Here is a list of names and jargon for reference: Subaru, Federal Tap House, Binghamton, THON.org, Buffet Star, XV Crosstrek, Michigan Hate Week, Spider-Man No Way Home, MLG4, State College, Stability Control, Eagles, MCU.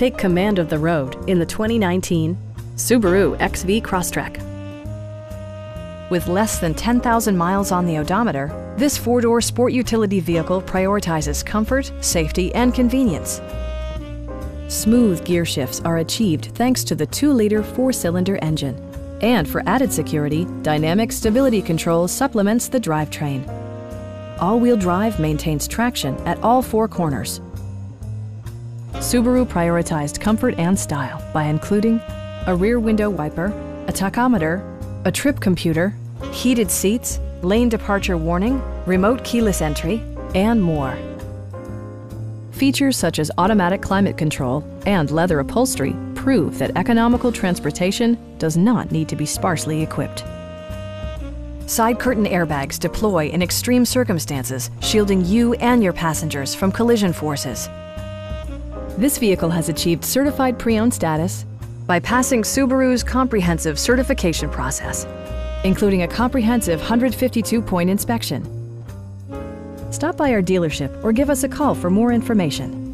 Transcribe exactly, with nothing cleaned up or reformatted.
Take command of the road in the twenty nineteen Subaru X V Crosstrek. With less than ten thousand miles on the odometer, this four-door sport utility vehicle prioritizes comfort, safety, and convenience. Smooth gear shifts are achieved thanks to the two liter four-cylinder engine. And for added security, dynamic stability control supplements the drivetrain. All-wheel drive maintains traction at all four corners. Subaru prioritized comfort and style by including a rear window wiper, a tachometer, a trip computer, heated seats, lane departure warning, remote keyless entry, and more. Features such as automatic climate control and leather upholstery prove that economical transportation does not need to be sparsely equipped. Side curtain airbags deploy in extreme circumstances, shielding you and your passengers from collision forces. This vehicle has achieved certified pre-owned status by passing Subaru's comprehensive certification process, including a comprehensive one hundred fifty-two point inspection. Stop by our dealership or give us a call for more information.